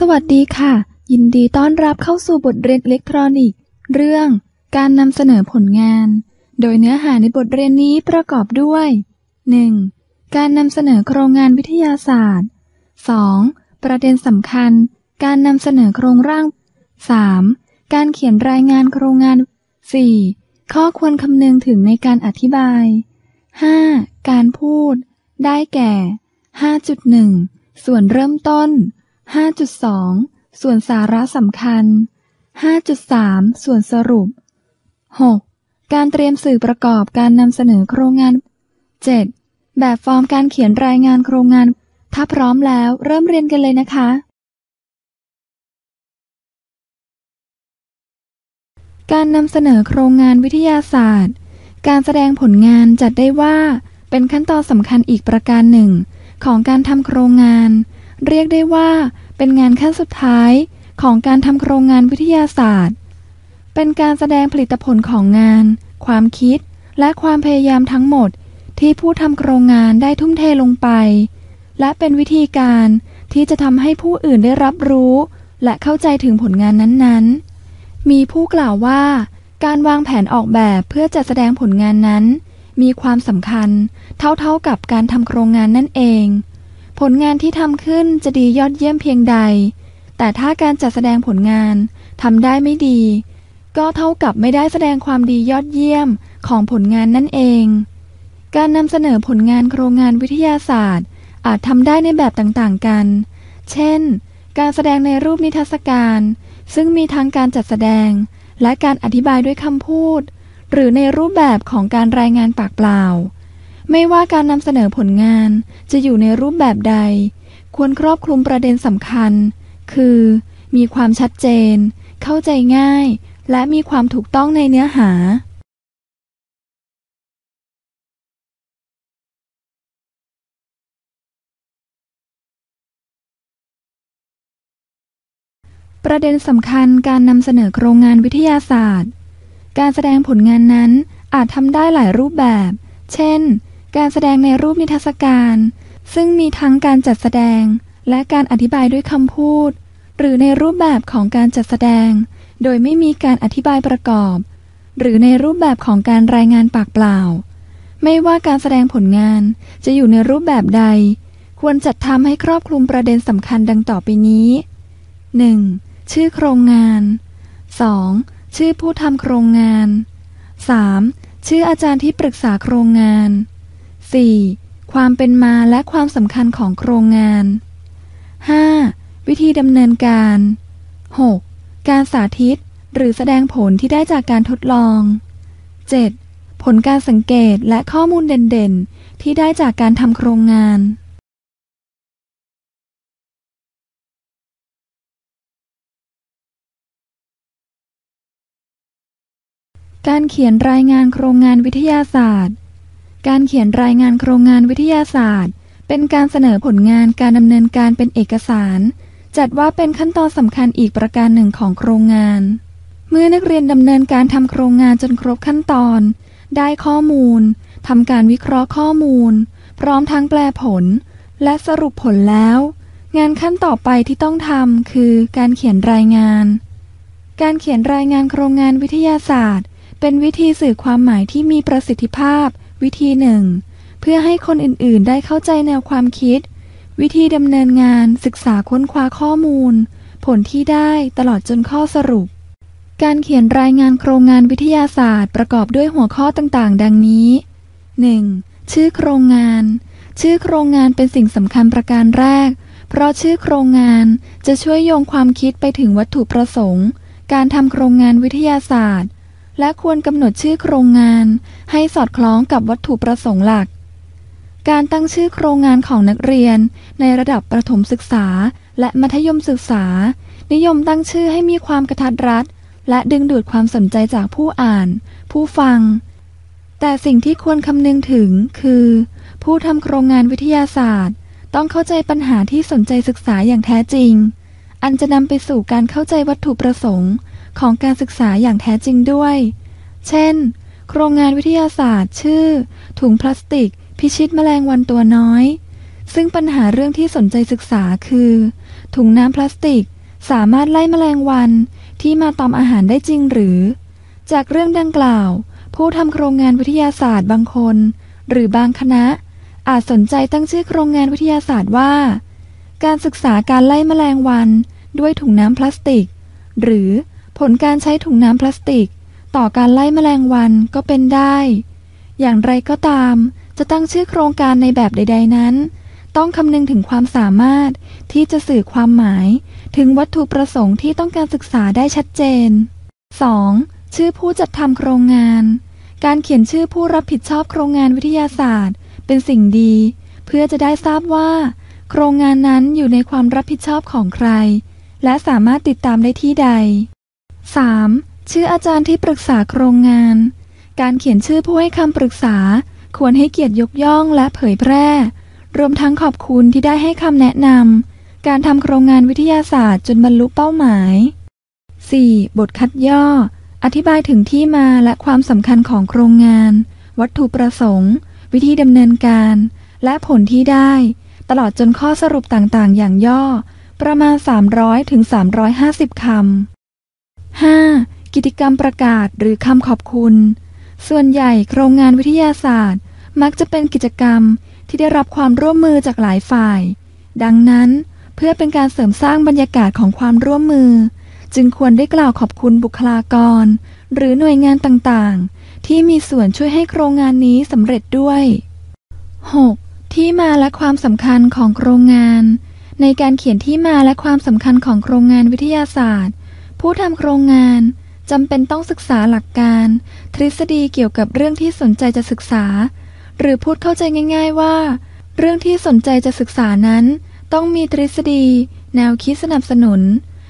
สวัสดีค่ะยินดีต้อนรับเข้าสู่บทเรียนอิเล็กทรอนิกส์เรื่องการนำเสนอผลงานโดยเนื้อหาในบทเรียนนี้ประกอบด้วย 1. การนำเสนอโครงงานวิทยาศาสตร์ 2. ประเด็นสำคัญการนำเสนอโครงร่าง 3. การเขียนรายงานโครงงาน 4. ข้อควรคำนึงถึงในการอธิบาย 5. การพูดได้แก่ 5.1 ส่วนเริ่มต้น 5.2 ส่วนสาระสำคัญ 5.3 ส่วนสรุป 6. การเตรียมสื่อประกอบการนำเสนอโครงงาน 7. แบบฟอร์มการเขียนรายงานโครงงานถ้าพร้อมแล้วเริ่มเรียนกันเลยนะคะการนำเสนอโครงงานวิทยาศาสตร์การแสดงผลงานจัดได้ว่าเป็นขั้นตอนสำคัญอีกประการหนึ่งของการทำโครงงานเรียกได้ว่าเป็นงานขั้นสุดท้ายของการทำโครงงานวิทยาศาสตร์เป็นการแสดงผลิตผลของงานความคิดและความพยายามทั้งหมดที่ผู้ทำโครงงานได้ทุ่มเทลงไปและเป็นวิธีการที่จะทำให้ผู้อื่นได้รับรู้และเข้าใจถึงผลงานนั้นๆมีผู้กล่าวว่าการวางแผนออกแบบเพื่อจัดแสดงผลงานนั้นมีความสำคัญเท่ากับการทำโครงงานนั่นเองผลงานที่ทำขึ้นจะดียอดเยี่ยมเพียงใดแต่ถ้าการจัดแสดงผลงานทำได้ไม่ดีก็เท่ากับไม่ได้แสดงความดียอดเยี่ยมของผลงานนั่นเองการนำเสนอผลงานโครงงานวิทยาศาสตร์อาจทำได้ในแบบต่างๆกันเช่นการแสดงในรูปนิทรรศการซึ่งมีทั้งการจัดแสดงและการอธิบายด้วยคำพูดหรือในรูปแบบของการรายงานปากเปล่าไม่ว่าการนำเสนอผลงานจะอยู่ในรูปแบบใดควรครอบคลุมประเด็นสำคัญคือมีความชัดเจนเข้าใจง่ายและมีความถูกต้องในเนื้อหาประเด็นสำคัญการนำเสนอโครงงานวิทยาศาสตร์การแสดงผลงานนั้นอาจทำได้หลายรูปแบบเช่นการแสดงในรูปนิทรรศการซึ่งมีทั้งการจัดแสดงและการอธิบายด้วยคำพูดหรือในรูปแบบของการจัดแสดงโดยไม่มีการอธิบายประกอบหรือในรูปแบบของการรายงานปากเปล่าไม่ว่าการแสดงผลงานจะอยู่ในรูปแบบใดควรจัดทำให้ครอบคลุมประเด็นสำคัญดังต่อไปนี้ 1. ชื่อโครงงาน 2. ชื่อผู้ทำโครงงาน 3. ชื่ออาจารย์ที่ปรึกษาโครงงาน 4. ความเป็นมาและความสำคัญของโครงงาน 5. วิธีดำเนินการ 6. การสาธิตหรือแสดงผลที่ได้จากการทดลอง 7. ผลการสังเกตและข้อมูลเด่นๆที่ได้จากการทำโครงงานการเขียนรายงานโครงงานวิทยาศาสตร์การเขียนรายงานโครงงานวิทยาศาสตร์เป็นการเสนอผลงานการดำเนินการเป็นเอกสารจัดว่าเป็นขั้นตอนสำคัญอีกประการหนึ่งของโครงงานเมื่อนักเรียนดำเนินการทำโครงงานจนครบขั้นตอนได้ข้อมูลทำการวิเคราะห์ข้อมูลพร้อมทั้งแปลผลและสรุปผลแล้วงานขั้นต่อไปที่ต้องทำคือการเขียนรายงานการเขียนรายงานโครงงานวิทยาศาสตร์เป็นวิธีสื่อความหมายที่มีประสิทธิภาพวิธีหนึ่งเพื่อให้คนอื่นๆได้เข้าใจแนวความคิดวิธีดำเนินงานศึกษาค้นคว้าข้อมูลผลที่ได้ตลอดจนข้อสรุปการเขียนรายงานโครงงานวิทยาศาสตร์ประกอบด้วยหัวข้อต่างๆดังนี้ 1. ชื่อโครงงานชื่อโครงงานเป็นสิ่งสำคัญประการแรกเพราะชื่อโครงงานจะช่วยโยงความคิดไปถึงวัตถุประสงค์การทำโครงงานวิทยาศาสตร์และควรกำหนดชื่อโครงงานให้สอดคล้องกับวัตถุประสงค์หลักการตั้งชื่อโครงงานของนักเรียนในระดับประถมศึกษาและมัธยมศึกษานิยมตั้งชื่อให้มีความกระทัดรัดและดึงดูดความสนใจจากผู้อ่านผู้ฟังแต่สิ่งที่ควรคำนึงถึงคือผู้ทำโครงงานวิทยาศาสตร์ต้องเข้าใจปัญหาที่สนใจศึกษาอย่างแท้จริงอันจะนำไปสู่การเข้าใจวัตถุประสงค์ของการศึกษาอย่างแท้จริงด้วยเช่นโครงงานวิทยาศาสตร์ชื่อถุงพลาสติกพิชิตแมลงวันตัวน้อยซึ่งปัญหาเรื่องที่สนใจศึกษาคือ ถุงน้ำพลาสติกสามารถไล่แมลงวันที่มาตอมอาหารได้จริงหรือจากเรื่องดังกล่าวผู้ทำโครงงานวิทยาศาสตร์บางคนหรือบางคณะอาจสนใจตั้งชื่อโครงงานวิทยาศาสตร์ว่าการศึกษาการไล่แมลงวันด้วยถุงน้ำพลาสติกหรือผลการใช้ถุงน้ำพลาสติกต่อการไล่แมลงวันก็เป็นได้อย่างไรก็ตามจะตั้งชื่อโครงการในแบบใดๆนั้นต้องคำนึงถึงความสามารถที่จะสื่อความหมายถึงวัตถุประสงค์ที่ต้องการศึกษาได้ชัดเจน 2. ชื่อผู้จัดทำโครงงานการเขียนชื่อผู้รับผิดชอบโครงงานวิทยาศาสตร์เป็นสิ่งดีเพื่อจะได้ทราบว่าโครงงานนั้นอยู่ในความรับผิดชอบของใครและสามารถติดตามได้ที่ใด 3. ชื่ออาจารย์ที่ปรึกษาโครงงานการเขียนชื่อผู้ให้คำปรึกษาควรให้เกียรติยกย่องและเผยแพร่รวมทั้งขอบคุณที่ได้ให้คำแนะนำการทำโครงงานวิทยาศาสตร์จนบรรลุเป้าหมาย 4. บทคัดย่ออธิบายถึงที่มาและความสำคัญของโครงงานวัตถุประสงค์วิธีดำเนินการและผลที่ได้ตลอดจนข้อสรุปต่างๆอย่างย่อประมาณ 300-350 คำ 5. กิจกรรมประกาศหรือคำขอบคุณส่วนใหญ่โครงงานวิทยาศาสตร์มักจะเป็นกิจกรรมที่ได้รับความร่วมมือจากหลายฝ่ายดังนั้นเพื่อเป็นการเสริมสร้างบรรยากาศของความร่วมมือจึงควรได้กล่าวขอบคุณบุคลากรหรือหน่วยงานต่างๆที่มีส่วนช่วยให้โครงงานนี้สำเร็จด้วย 6. ที่มาและความสำคัญของโครงงานในการเขียนที่มาและความสำคัญของโครงงานวิทยาศาสตร์ผู้ทำโครงงานจำเป็นต้องศึกษาหลักการทฤษฎีเกี่ยวกับเรื่องที่สนใจจะศึกษาหรือพูดเข้าใจง่ายๆว่าเรื่องที่สนใจจะศึกษานั้นต้องมีทฤษฎีแนวคิดสนับสนุน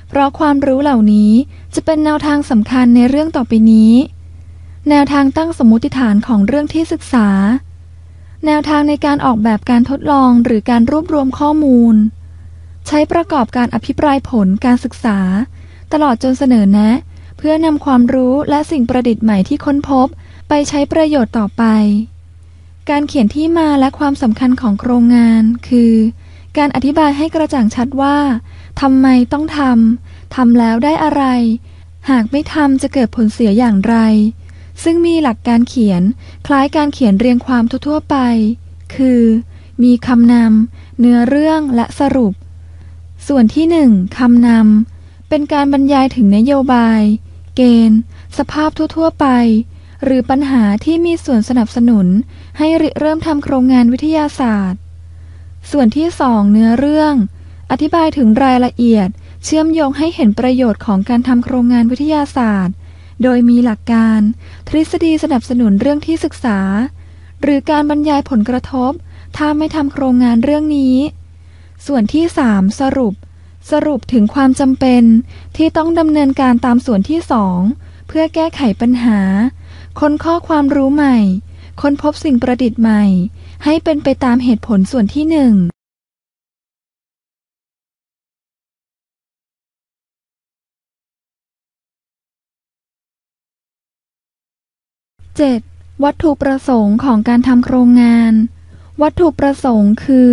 เพราะความรู้เหล่านี้จะเป็นแนวทางสำคัญในเรื่องต่อไปนี้แนวทางตั้งสมมุติฐานของเรื่องที่ศึกษาแนวทางในการออกแบบการทดลองหรือการรวบรวมข้อมูลใช้ประกอบการอภิปรายผลการศึกษาตลอดจนเสนอแนะเพื่อนำความรู้และสิ่งประดิษฐ์ใหม่ที่ค้นพบไปใช้ประโยชน์ต่อไปการเขียนที่มาและความสำคัญของโครงงานคือการอธิบายให้กระจ่างชัดว่าทำไมต้องทำแล้วได้อะไรหากไม่ทำจะเกิดผลเสียอย่างไรซึ่งมีหลักการเขียนคล้ายการเขียนเรียงความทั่วๆไปคือมีคำนำเนื้อเรื่องและสรุปส่วนที่ 1 คำนำเป็นการบรรยายถึงนโยบายเกณฑ์สภาพทั่วๆไปหรือปัญหาที่มีส่วนสนับสนุนให้ริเริ่มทำโครงงานวิทยาศาสตร์ส่วนที่ 2 เนื้อเรื่องอธิบายถึงรายละเอียดเชื่อมโยงให้เห็นประโยชน์ของการทำโครงงานวิทยาศาสตร์โดยมีหลักการทฤษฎีสนับสนุนเรื่องที่ศึกษาหรือการบรรยายผลกระทบถ้าไม่ทำโครงงานเรื่องนี้ส่วนที่ 3 สรุปถึงความจำเป็นที่ต้องดำเนินการตามส่วนที่ 2 เพื่อแก้ไขปัญหาค้นข้อความรู้ใหม่ค้นพบสิ่งประดิษฐ์ใหม่ให้เป็นไปตามเหตุผลส่วนที่ 17. วัตถุประสงค์ของการทำโครงงานวัตถุประสงค์คือ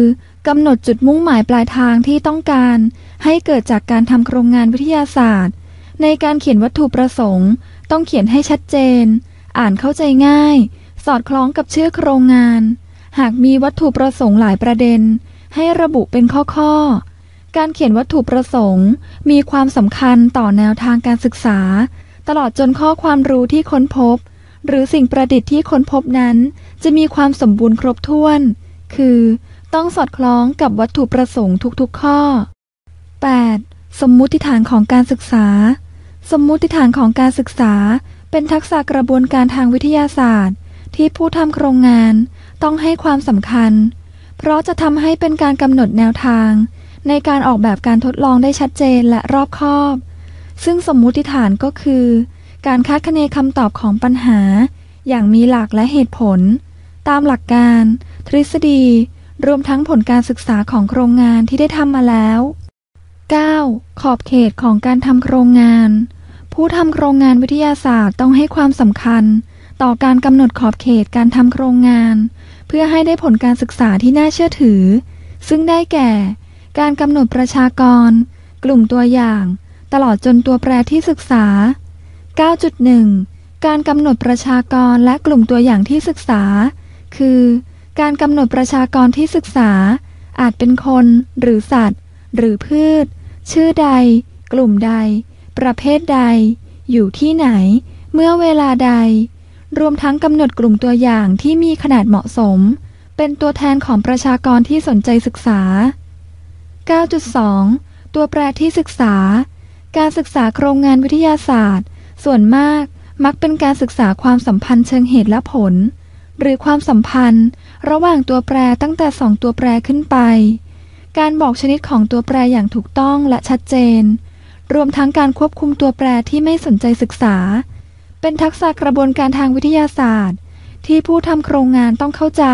กำหนดจุดมุ่งหมายปลายทางที่ต้องการให้เกิดจากการทำโครงงานวิทยาศาสตร์ในการเขียนวัตถุประสงค์ต้องเขียนให้ชัดเจนอ่านเข้าใจง่ายสอดคล้องกับชื่อโครงงานหากมีวัตถุประสงค์หลายประเด็นให้ระบุเป็นข้อๆการเขียนวัตถุประสงค์มีความสำคัญต่อแนวทางการศึกษาตลอดจนข้อความรู้ที่ค้นพบหรือสิ่งประดิษฐ์ที่ค้นพบนั้นจะมีความสมบูรณ์ครบถ้วนคือต้องสอดคล้องกับวัตถุประสงค์ทุกๆข้อ 8. สมมุติฐานของการศึกษาสมมุติฐานของการศึกษาเป็นทักษะกระบวนการทางวิทยาศาสตร์ที่ผู้ทำโครงงานต้องให้ความสำคัญเพราะจะทำให้เป็นการกำหนดแนวทางในการออกแบบการทดลองได้ชัดเจนและรอบคอบซึ่งสมมุติฐานก็คือการคาดคะเนคำตอบของปัญหาอย่างมีหลักและเหตุผลตามหลักการทฤษฎีรวมทั้งผลการศึกษาของโครงงานที่ได้ทำมาแล้ว 9. ขอบเขตของการทำโครงงานผู้ทำโครงงานวิทยาศาสตร์ต้องให้ความสำคัญต่อการกำหนดขอบเขตการทำโครงงานเพื่อให้ได้ผลการศึกษาที่น่าเชื่อถือซึ่งได้แก่ การกำหนดประชากรกลุ่มตัวอย่างตลอดจนตัวแปรที่ศึกษา 9.1 การกำหนดประชากรและกลุ่มตัวอย่างที่ศึกษาคือการกำหนดประชากรที่ศึกษาอาจเป็นคนหรือสัตว์หรือพืชชื่อใดกลุ่มใดประเภทใดอยู่ที่ไหนเมื่อเวลาใดรวมทั้งกำหนดกลุ่มตัวอย่างที่มีขนาดเหมาะสมเป็นตัวแทนของประชากรที่สนใจศึกษา 9.2 ตัวแปรที่ศึกษาการศึกษาโครงงานวิทยาศาสตร์ส่วนมากมักเป็นการศึกษาความสัมพันธ์เชิงเหตุและผลหรือความสัมพันธ์ระหว่างตัวแปรตั้งแต่2ตัวแปรขึ้นไปการบอกชนิดของตัวแปรอย่างถูกต้องและชัดเจนรวมทั้งการควบคุมตัวแปรที่ไม่สนใจศึกษาเป็นทักษะกระบวนการทางวิทยาศาสตร์ที่ผู้ทำโครงงานต้องเข้าใจ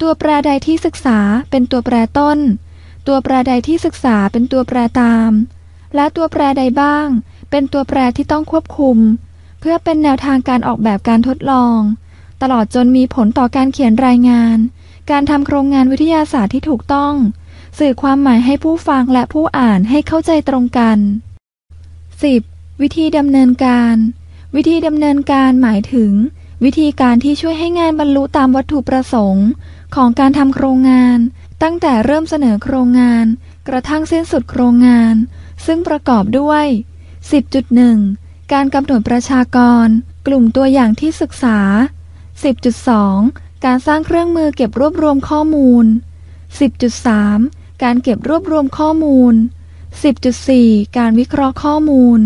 ตัวแปรใดที่ศึกษาเป็นตัวแปรต้นตัวแปรใดที่ศึกษาเป็นตัวแปรตามและตัวแปรใดบ้างเป็นตัวแปรที่ต้องควบคุมเพื่อเป็นแนวทางการออกแบบการทดลองตลอดจนมีผลต่อการเขียนรายงานการทำโครงงานวิทยาศาสตร์ที่ถูกต้องสื่อความหมายให้ผู้ฟังและผู้อ่านให้เข้าใจตรงกัน 10. วิธีดำเนินการวิธีดำเนินการหมายถึงวิธีการที่ช่วยให้งานบรรลุตามวัตถุประสงค์ของการทำโครงงานตั้งแต่เริ่มเสนอโครงงานกระทั่งสิ้นสุดโครงงานซึ่งประกอบด้วย 10.1 การกำหนดประชากรกลุ่มตัวอย่างที่ศึกษา 10.2 การสร้างเครื่องมือเก็บรวบรวมข้อมูล 10.3 การเก็บรวบรวมข้อมูล 10.4 การวิเคราะห์ข้อมูล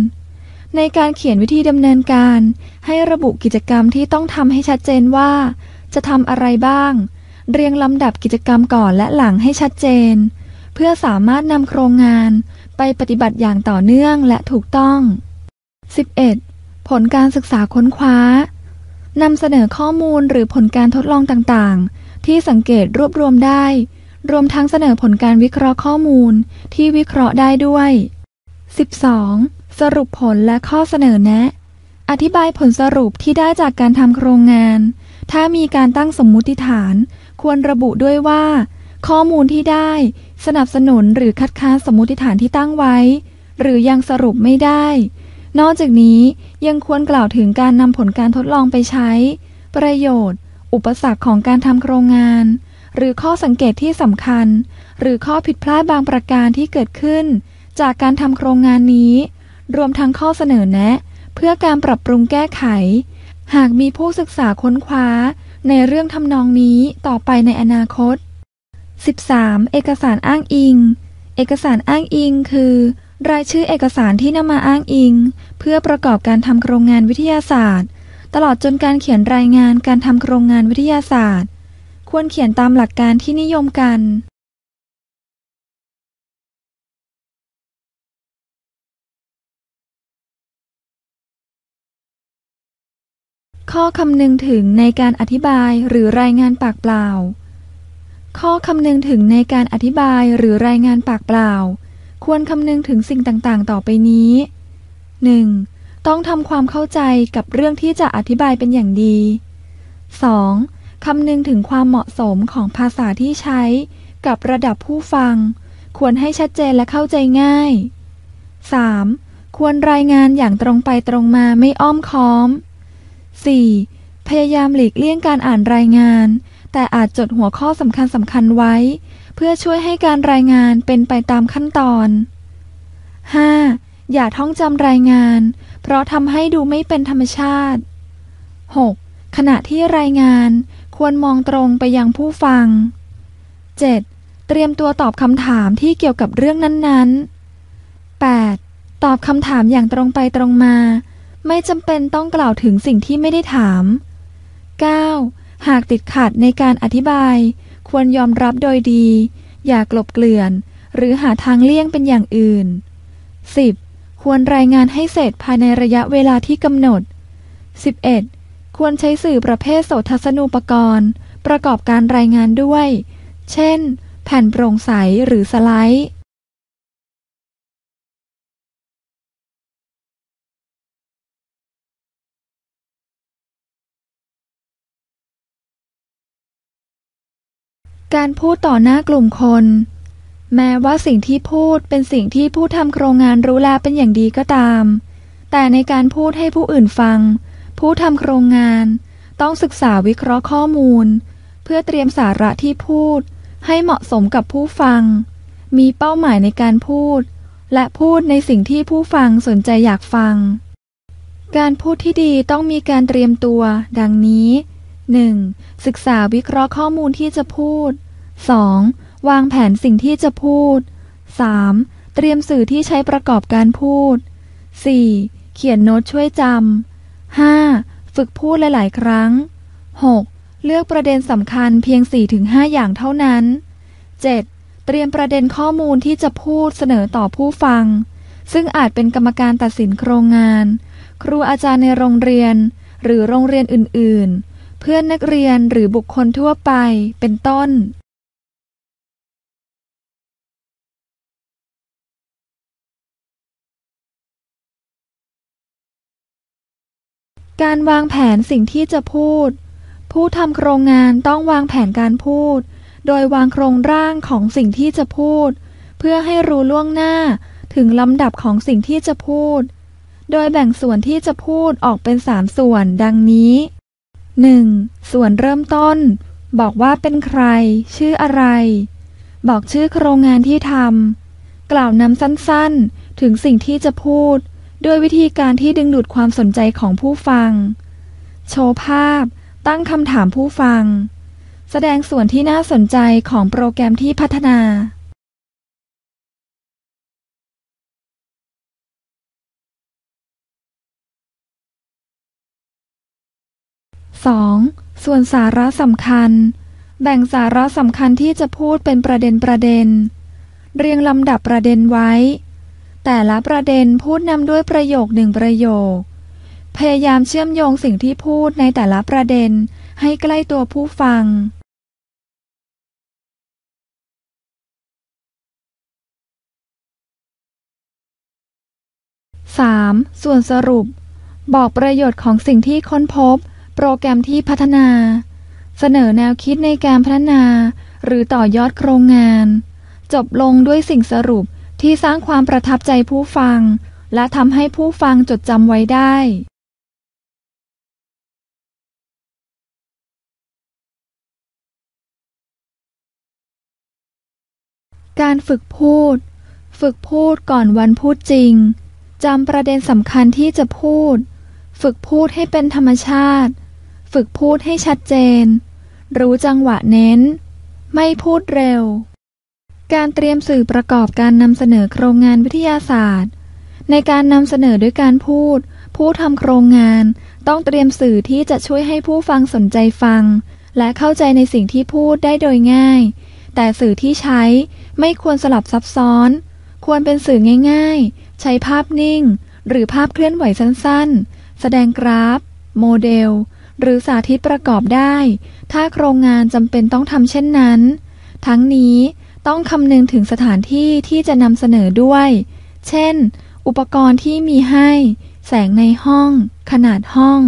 ในการเขียนวิธีดำเนินการให้ระบุกิจกรรมที่ต้องทำให้ชัดเจนว่าจะทำอะไรบ้างเรียงลำดับกิจกรรมก่อนและหลังให้ชัดเจนเพื่อสามารถนำโครงงานไปปฏิบัติอย่างต่อเนื่องและถูกต้อง 11. ผลการศึกษาค้นคว้านำเสนอข้อมูลหรือผลการทดลองต่างๆที่สังเกตรวบรวมได้รวมทั้งเสนอผลการวิเคราะห์ข้อมูลที่วิเคราะห์ได้ด้วย 12. สรุปผลและข้อเสนอแนะอธิบายผลสรุปที่ได้จากการทำโครงงานถ้ามีการตั้งสมมุติฐานควรระบุด้วยว่าข้อมูลที่ได้สนับสนุนหรือคัดค้านสมมุติฐานที่ตั้งไว้หรือยังสรุปไม่ได้นอกจากนี้ยังควรกล่าวถึงการนำผลการทดลองไปใช้ประโยชน์อุปสรรคของการทำโครงงานหรือข้อสังเกตที่สำคัญหรือข้อผิดพลาดบางประการที่เกิดขึ้นจากการทำโครงงานนี้รวมทั้งข้อเสนอแนะเพื่อการปรับปรุงแก้ไขหากมีผู้ศึกษาค้นคว้าในเรื่องทำนองนี้ต่อไปในอนาคต 13. เอกสารอ้างอิงเอกสารอ้างอิงคือรายชื่อเอกสารที่นำมาอ้างอิงเพื่อประกอบการทำโครงงานวิทยาศาสตร์ตลอดจนการเขียนรายงานการทำโครงงานวิทยาศาสตร์ควรเขียนตามหลักการที่นิยมกันข้อคำนึงถึงในการอธิบายหรือรายงานปากเปล่าข้อคำนึงถึงในการอธิบายหรือรายงานปากเปล่าควรคำนึงถึงสิ่งต่างๆต่อไปนี้ 1. ต้องทำความเข้าใจกับเรื่องที่จะอธิบายเป็นอย่างดี 2. คำนึงถึงความเหมาะสมของภาษาที่ใช้กับระดับผู้ฟังควรให้ชัดเจนและเข้าใจง่าย 3. ควรรายงานอย่างตรงไปตรงมาไม่อ้อมค้อม 4. พยายามหลีกเลี่ยงการอ่านรายงานแต่อาจจดหัวข้อสำคัญไว้เพื่อช่วยให้การรายงานเป็นไปตามขั้นตอน 5. อย่าท่องจำรายงานเพราะทำให้ดูไม่เป็นธรรมชาติ 6. ขณะที่รายงานควรมองตรงไปยังผู้ฟัง 7. เตรียมตัวตอบคำถามที่เกี่ยวกับเรื่องนั้นๆ 8. ตอบคำถามอย่างตรงไปตรงมาไม่จำเป็นต้องกล่าวถึงสิ่งที่ไม่ได้ถาม 9. หากติดขัดในการอธิบายควรยอมรับโดยดีอย่ากลบเกลื่อนหรือหาทางเลี่ยงเป็นอย่างอื่น 10. ควรรายงานให้เสร็จภายในระยะเวลาที่กำหนด 11. ควรใช้สื่อประเภทโสตทัศนูปกรณ์ประกอบการรายงานด้วยเช่นแผ่นโปร่งใสหรือสไลด์การพูดต่อหน้ากลุ่มคน แม้ว่าสิ่งที่พูดเป็นสิ่งที่ผู้ทำโครงงานรู้แล้วเป็นอย่างดีก็ตามแต่ในการพูดให้ผู้อื่นฟังผู้ทำโครงงานต้องศึกษาวิเคราะห์ข้อมูลเพื่อเตรียมสาระที่พูดให้เหมาะสมกับผู้ฟังมีเป้าหมายในการพูดและพูดในสิ่งที่ผู้ฟังสนใจอยากฟังการพูดที่ดีต้องมีการเตรียมตัวดังนี้ 1. ศึกษาวิเคราะห์ข้อมูลที่จะพูด 2. วางแผนสิ่งที่จะพูด 3. เตรียมสื่อที่ใช้ประกอบการพูด 4. เขียนโน้ตช่วยจำ 5. ฝึกพูดหลายๆครั้ง 6. เลือกประเด็นสำคัญเพียง 4-5 อย่างเท่านั้น 7. เตรียมประเด็นข้อมูลที่จะพูดเสนอต่อผู้ฟังซึ่งอาจเป็นกรรมการตัดสินโครงงานครูอาจารย์ในโรงเรียนหรือโรงเรียนอื่นๆเพื่อนนักเรียนหรือบุคคลทั่วไปเป็นต้นการวางแผนสิ่งที่จะพูดผู้ทำโครงงานต้องวางแผนการพูดโดยวางโครงร่างของสิ่งที่จะพูดเพื่อให้รู้ล่วงหน้าถึงลำดับของสิ่งที่จะพูดโดยแบ่งส่วนที่จะพูดออกเป็น3ส่วนดังนี้ 1. ส่วนเริ่มต้นบอกว่าเป็นใครชื่ออะไรบอกชื่อโครงงานที่ทำกล่าวนำสั้นๆถึงสิ่งที่จะพูดด้วยวิธีการที่ดึงดูดความสนใจของผู้ฟังโชว์ภาพตั้งคำถามผู้ฟังแสดงส่วนที่น่าสนใจของโปรแกรมที่พัฒนา2. ส่วนสาระสำคัญแบ่งสาระสำคัญที่จะพูดเป็นประเด็นเรียงลำดับประเด็นไว้แต่ละประเด็นพูดนำด้วยประโยค1ประโยคพยายามเชื่อมโยงสิ่งที่พูดในแต่ละประเด็นให้ใกล้ตัวผู้ฟัง3. ส่วนสรุปบอกประโยชน์ของสิ่งที่ค้นพบโปรแกรมที่พัฒนาเสนอแนวคิดในการพัฒนาหรือต่อยอดโครงงานจบลงด้วยสิ่งสรุปที่สร้างความประทับใจผู้ฟังและทำให้ผู้ฟังจดจำไว้ได้การฝึกพูดก่อนวันพูดจริงจำประเด็นสำคัญที่จะพูดฝึกพูดให้เป็นธรรมชาติฝึกพูดให้ชัดเจนรู้จังหวะเน้นไม่พูดเร็วการเตรียมสื่อประกอบการนำเสนอโครงงานวิทยาศาสตร์ในการนำเสนอด้วยการพูดผู้ทำโครงงานต้องเตรียมสื่อที่จะช่วยให้ผู้ฟังสนใจฟังและเข้าใจในสิ่งที่พูดได้โดยง่ายแต่สื่อที่ใช้ไม่ควรสลับซับซ้อนควรเป็นสื่อง่ายๆใช้ภาพนิ่งหรือภาพเคลื่อนไหวสั้นๆแสดงกราฟโมเดลหรือสาธิตประกอบได้ถ้าโครงงานจำเป็นต้องทำเช่นนั้นทั้งนี้ต้องคำนึงถึงสถานที่ที่จะนำเสนอด้วยเช่นอุปกรณ์ที่มีให้แสงในห้องขนาดห้อง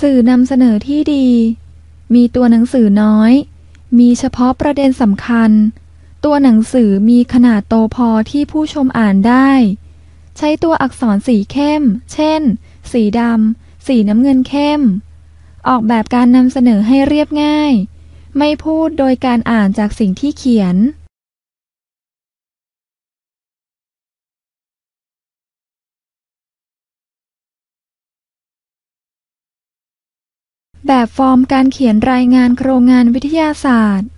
สื่อนำเสนอที่ดีมีตัวหนังสือน้อยมีเฉพาะประเด็นสำคัญตัวหนังสือมีขนาดโตพอที่ผู้ชมอ่านได้ใช้ตัวอักษรสีเข้มเช่นสีดำสีน้ำเงินเข้มออกแบบการนำเสนอให้เรียบง่ายไม่พูดโดยการอ่านจากสิ่งที่เขียนแบบฟอร์มการเขียนรายงานโครงงานวิทยาศาสตร์